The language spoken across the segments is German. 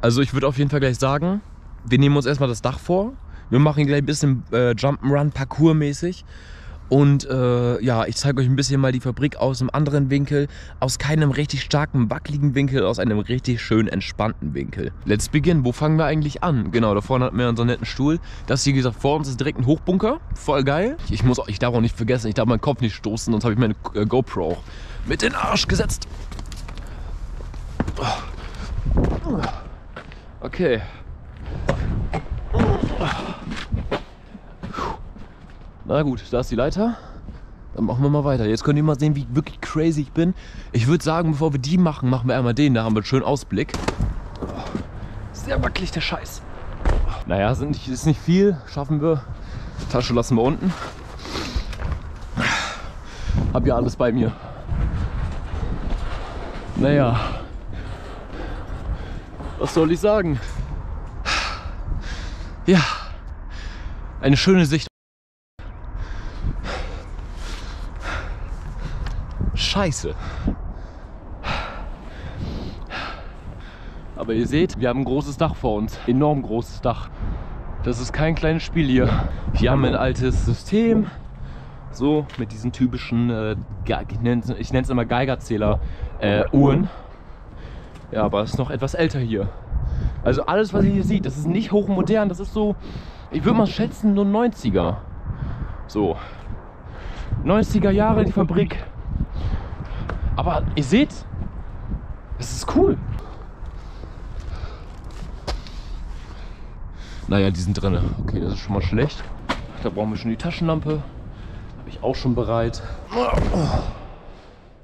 Also ich würde auf jeden Fall gleich sagen, wir nehmen uns erstmal das Dach vor. Wir machen gleich ein bisschen Jump'n'Run, Parkour-mäßig. Und ja, ich zeige euch ein bisschen mal die Fabrik aus einem anderen Winkel. Aus keinem richtig starken, wackeligen Winkel, aus einem richtig schön entspannten Winkel. Let's begin. Wo fangen wir eigentlich an? Genau, da vorne hatten wir unseren netten Stuhl. Das hier, wie gesagt, vor uns ist direkt ein Hochbunker. Voll geil. Ich darf auch nicht vergessen, ich darf meinen Kopf nicht stoßen, sonst habe ich meine GoPro auch mit in den Arsch gesetzt. Okay. Na gut, da ist die Leiter. Dann machen wir mal weiter. Jetzt könnt ihr mal sehen, wie wirklich crazy ich bin. Ich würde sagen, bevor wir die machen, machen wir einmal den. Da haben wir einen schönen Ausblick. Sehr wackelig der Scheiß. Naja, ist nicht viel. Schaffen wir. Tasche lassen wir unten. Hab ja alles bei mir. Naja. Was soll ich sagen? Ja. Eine schöne Sicht. Scheiße. Aber ihr seht, wir haben ein großes Dach vor uns. Enorm großes Dach. Das ist kein kleines Spiel hier. Hier haben wir ein altes System. So, mit diesen typischen, ich nenne es immer Geigerzähler, Uhren. Ja, aber es ist noch etwas älter hier. Also alles, was ihr hier seht, das ist nicht hochmodern. Das ist so, ich würde mal schätzen, nur 90er. So. 90er Jahre die Fabrik. Aber ihr seht, es ist cool. Naja, die sind drin. Okay, das ist schon mal schlecht. Da brauchen wir schon die Taschenlampe. Habe ich auch schon bereit.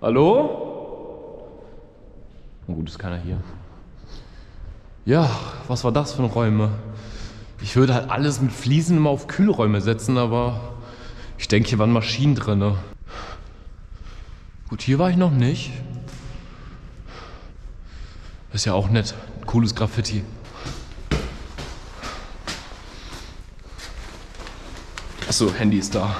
Hallo? Na gut, ist keiner hier. Ja, was war das für Räume? Ich würde halt alles mit Fliesen immer auf Kühlräume setzen, aber ich denke, hier waren Maschinen drin. Gut, hier war ich noch nicht. Ist ja auch nett. Cooles Graffiti. Achso, Handy ist da.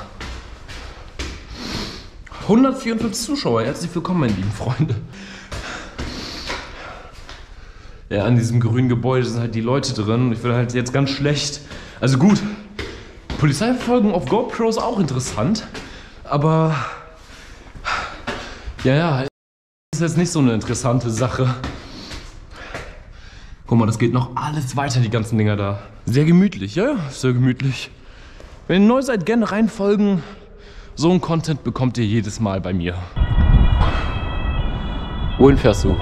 154 Zuschauer. Herzlich willkommen, meine lieben Freunde. Ja, an diesem grünen Gebäude sind halt die Leute drin. Ich bin halt jetzt ganz schlecht. Also gut, Polizeiverfolgung auf GoPro ist auch interessant. Aber... ja, ist jetzt nicht so eine interessante Sache. Guck mal, das geht noch alles weiter, die ganzen Dinger da. Sehr gemütlich, ja? Sehr gemütlich. Wenn ihr neu seid, gerne reinfolgen. So ein Content bekommt ihr jedes Mal bei mir. Wohin fährst du?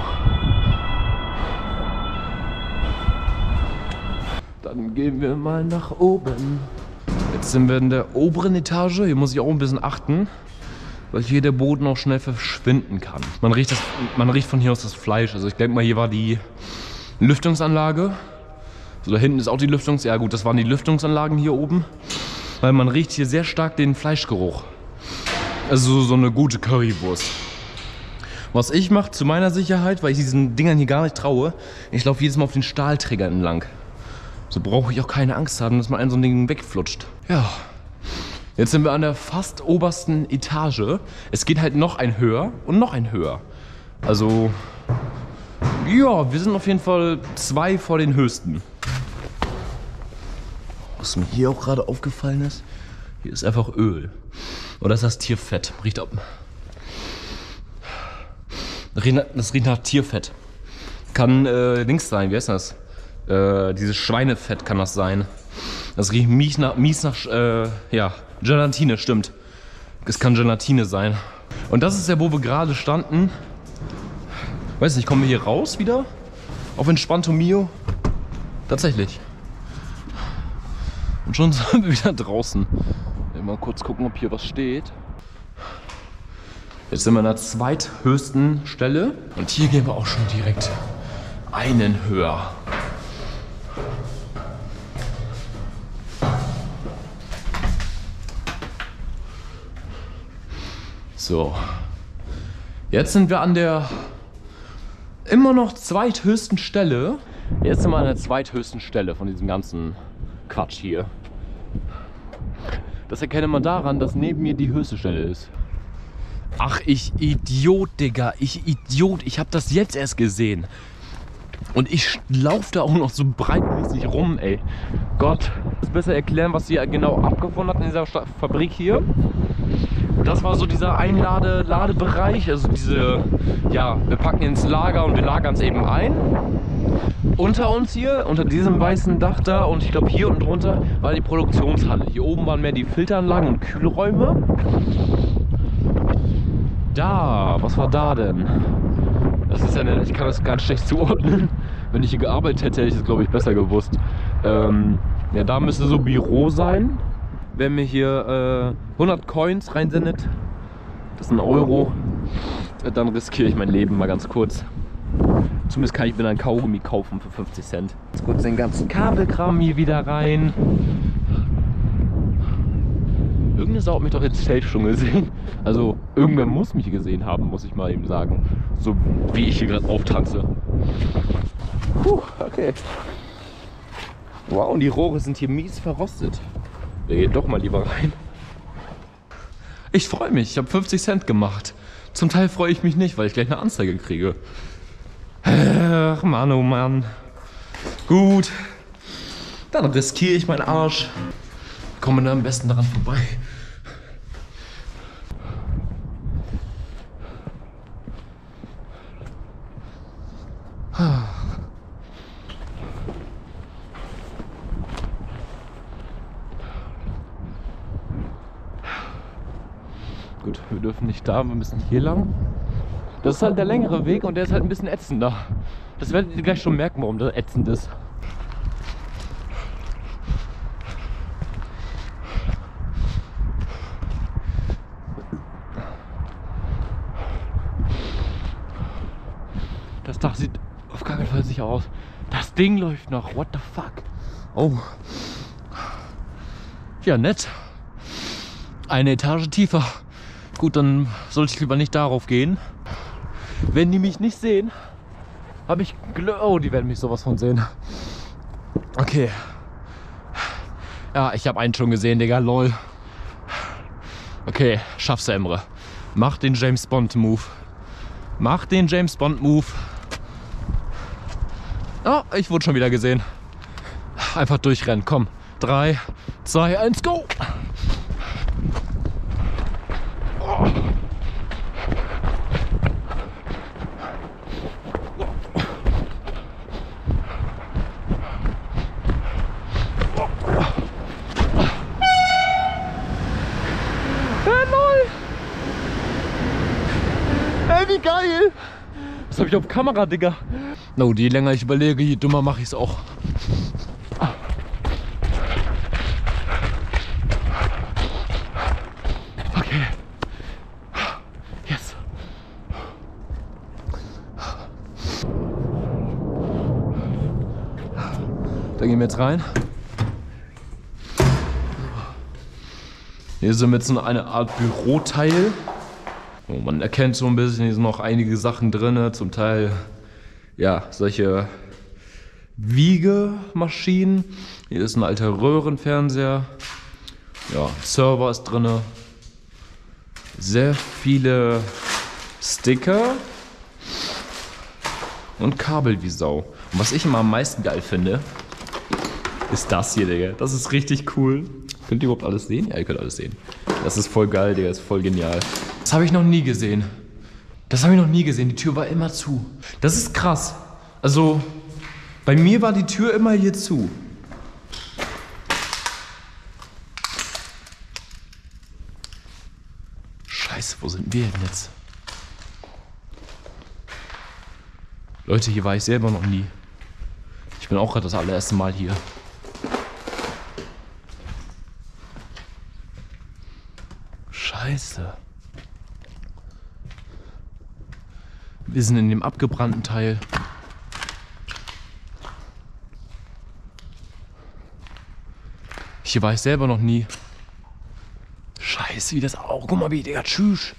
Dann gehen wir mal nach oben. Jetzt sind wir in der oberen Etage. Hier muss ich auch ein bisschen achten, weil hier der Boden auch schnell verschwinden kann. Man riecht von hier aus das Fleisch. Also ich denke mal, hier war die Lüftungsanlage. So, da hinten ist auch die Lüftungsanlage. Ja gut, das waren die Lüftungsanlagen hier oben. Weil man riecht hier sehr stark den Fleischgeruch. Also so eine gute Currywurst. Was ich mache, zu meiner Sicherheit, weil ich diesen Dingern hier gar nicht traue, ich laufe jedes Mal auf den Stahlträger entlang. So brauche ich auch keine Angst haben, dass man einen so ein Ding wegflutscht. Ja. Jetzt sind wir an der fast obersten Etage. Es geht halt noch ein höher und noch ein höher. Also, ja, wir sind auf jeden Fall zwei vor den höchsten. Was mir hier auch gerade aufgefallen ist, hier ist einfach Öl. Oder ist das Tierfett? Riecht ab. Das riecht nach Tierfett. Kann links sein, wie heißt das? Dieses Schweinefett kann das sein. Das riecht mies nach ja, Gelatine, stimmt. Es kann Gelatine sein. Und das ist ja, wo wir gerade standen. Weiß nicht, kommen wir hier raus wieder? Auf Entspannto Mio? Tatsächlich. Und schon sind wir wieder draußen. Mal kurz gucken, ob hier was steht. Jetzt sind wir an der zweithöchsten Stelle. Und hier gehen wir auch schon direkt einen höher. So, jetzt sind wir an der immer noch zweithöchsten Stelle. Jetzt sind wir an der zweithöchsten Stelle von diesem ganzen Quatsch hier. Das erkenne man daran, dass neben mir die höchste Stelle ist. Ach, ich Idiot, Digga. Ich Idiot. Ich hab das jetzt erst gesehen. Und ich laufe da auch noch so breitmäßig rum, ey. Gott. Ich muss besser erklären, was sie genau abgefunden hat in dieser Fabrik hier. Das war so dieser Einladebereich. Also diese, ja, wir packen ins Lager und wir lagern es eben ein. Unter uns hier, unter diesem weißen Dach da und ich glaube hier unten drunter war die Produktionshalle. Hier oben waren mehr die Filteranlagen und Kühlräume. Da, was war da denn? Das ist ja eine, ich kann das ganz schlecht zuordnen. Wenn ich hier gearbeitet hätte, hätte ich es glaube ich besser gewusst. Ja, da müsste so Büro sein. Wenn mir hier 100 Coins reinsendet, das ist ein Euro, dann riskiere ich mein Leben mal ganz kurz. Zumindest kann ich mir dann Kaugummi kaufen für 50 Cent. Jetzt kurz den ganzen Kabelkram hier wieder rein. Irgendeine Sau hat mich doch jetzt safe schon gesehen. Also irgendwer muss mich gesehen haben, muss ich mal eben sagen. So wie ich hier gerade auftanze. Puh, okay. Wow, und die Rohre sind hier mies verrostet. Da geht doch mal lieber rein. Ich freue mich, ich habe 50 Cent gemacht. Zum Teil freue ich mich nicht, weil ich gleich eine Anzeige kriege. Ach Mann, oh Mann. Gut. Dann riskiere ich meinen Arsch. Komme da am besten daran vorbei. Gut, wir dürfen nicht da, wir müssen hier lang. Das ist halt der längere Weg und der ist halt ein bisschen ätzender. Das werdet ihr gleich schon merken, warum das ätzend ist. Das Dach sieht auf gar keinen Fall sicher aus. Das Ding läuft noch. What the fuck? Oh. Ja, nett. Eine Etage tiefer. Gut, dann sollte ich lieber nicht darauf gehen. Wenn die mich nicht sehen, habe ich Glück. Oh, die werden mich sowas von sehen. Okay. Ja, ich habe einen schon gesehen, Digga. Lol. Okay, schaff's, Emre. Mach den James Bond Move. Mach den James Bond Move. Oh, ich wurde schon wieder gesehen. Einfach durchrennen. Komm. 3, 2, 1, go! Oh. Geil! Das habe ich auf Kamera, Digga. No, je länger ich überlege, je dümmer mache ich es auch. Okay. Yes. Da gehen wir jetzt rein. Hier sind wir jetzt in eine Art Büroteil. Man erkennt so ein bisschen, hier sind noch einige Sachen drin, zum Teil ja, solche Wiegemaschinen. Hier ist ein alter Röhrenfernseher. Ja, Server ist drin. Sehr viele Sticker und Kabel wie Sau. Und was ich immer am meisten geil finde, ist das hier, Digga. Das ist richtig cool. Könnt ihr überhaupt alles sehen? Ja, ihr könnt alles sehen. Das ist voll geil, Digga. Das ist voll genial. Das habe ich noch nie gesehen. Das habe ich noch nie gesehen. Die Tür war immer zu. Das ist krass. Also, bei mir war die Tür immer hier zu. Scheiße, wo sind wir denn jetzt? Leute, hier war ich selber noch nie. Ich bin auch gerade das allererste Mal hier. Scheiße. Wir sind in dem abgebrannten Teil. Hier war ich selber noch nie. Scheiße, wie das auch. Guck mal, wie, Digga, tschüss.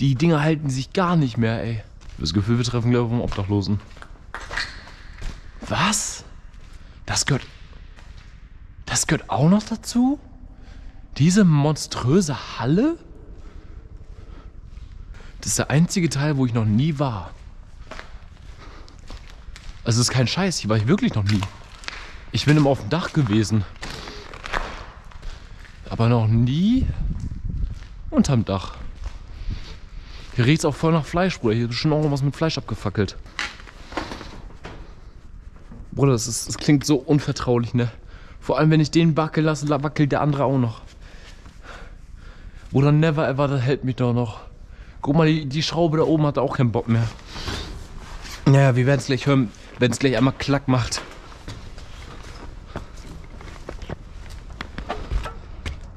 Die Dinger halten sich gar nicht mehr, ey. Das Gefühl, wir treffen, glaube ich, vom Obdachlosen. Was? Das gehört auch noch dazu? Diese monströse Halle? Das ist der einzige Teil, wo ich noch nie war. Also es ist kein Scheiß, hier war ich wirklich noch nie. Ich bin immer auf dem Dach gewesen. Aber noch nie unterm Dach. Hier riecht es auch voll nach Fleisch, Bruder. Hier ist schon auch noch was mit Fleisch abgefackelt. Bruder, das klingt so unvertraulich, ne? Vor allem, wenn ich den wackeln lasse, wackelt der andere auch noch. Bruder, never ever, das hält mich doch noch. Guck mal, die Schraube da oben hat auch keinen Bock mehr. Naja, wir werden es gleich hören, wenn es gleich einmal klack macht.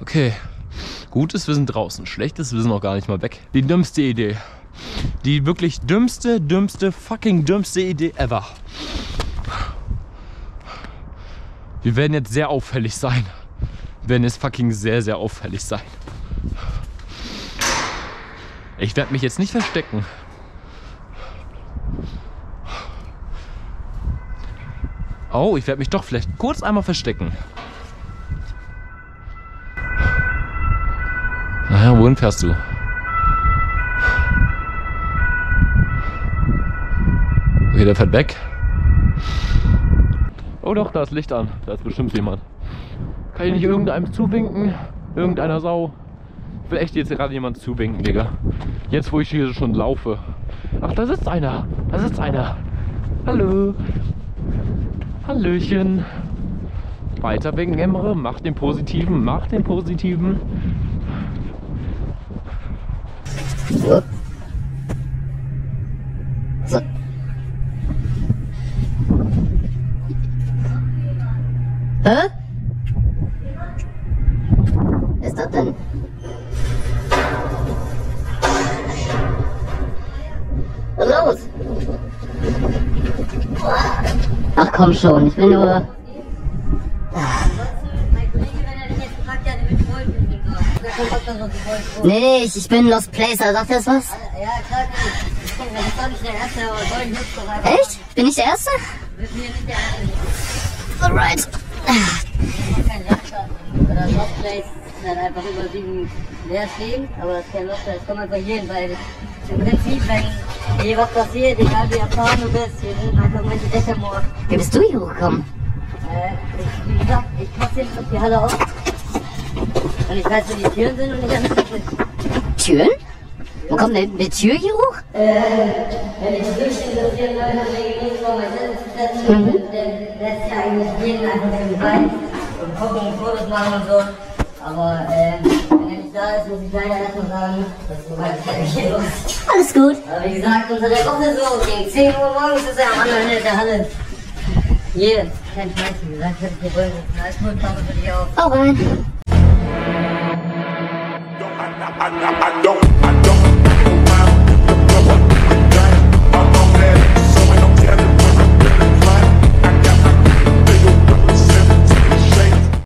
Okay. Gutes Wissen draußen, schlechtes Wissen auch gar nicht mal weg. Die dümmste Idee. Die wirklich fucking dümmste Idee ever. Wir werden jetzt sehr auffällig sein. Wir werden jetzt fucking sehr, sehr auffällig sein. Ich werde mich jetzt nicht verstecken. Oh, ich werde mich doch vielleicht kurz einmal verstecken. Naja, wohin fährst du? Okay, der fährt weg. Oh doch, da ist Licht an. Da ist bestimmt jemand. Kann ich nicht irgendeinem zuwinken? Irgendeiner Sau? Ich will echt jetzt gerade jemand zuwinken, Digga. Jetzt, wo ich hier schon laufe. Ach, da sitzt einer. Da sitzt einer. Hallo. Hallöchen. Weiter winken, Emre. Mach den Positiven. Mach den Positiven. So. So. Hä? Was ist das denn? Los! Ach komm schon, ich will nur... Nee, ich bin Lost Placer. Sagt ihr das was? Ja, klar. Ich bin doch nicht der Erste, aber soll ich nicht. Echt? Ich bin nicht der Erste? Wir sind hier nicht der Erste. Alright. Ich bin kein Laster. Oder Lost Place ist halt einfach über 7 leer stehen, aber das ist kein Lost Place. Komm einfach hier hin, weil im Prinzip, wenn hier was passiert, egal wie erfahren du bist, hier sind einfach Menschen Deckermord. Wie bist du hier hochgekommen? Wie gesagt, ich passe jetzt auf die Halle auf. Und ich weiß, wo die Türen sind und ich habe nichts. Türen? Wo kommt denn eine Tür hier hoch? Wenn ich durchstehe, dass die Leute wegen uns vor mir sitzen, dann lässt ja eigentlich jeden einfach so rein und gucken und Fotos machen und so. Aber wenn er nicht da ist, muss ich leider erstmal sagen, das ist soweit ich hier los. Alles gut. Aber wie gesagt, unter der Woche so, gegen 10 Uhr morgens ist er am anderen Ende der Halle. Hier, kein Scheiß, wie gesagt, ich hab hier wohl einen Alkoholpause für dich auf. Auch rein. I don't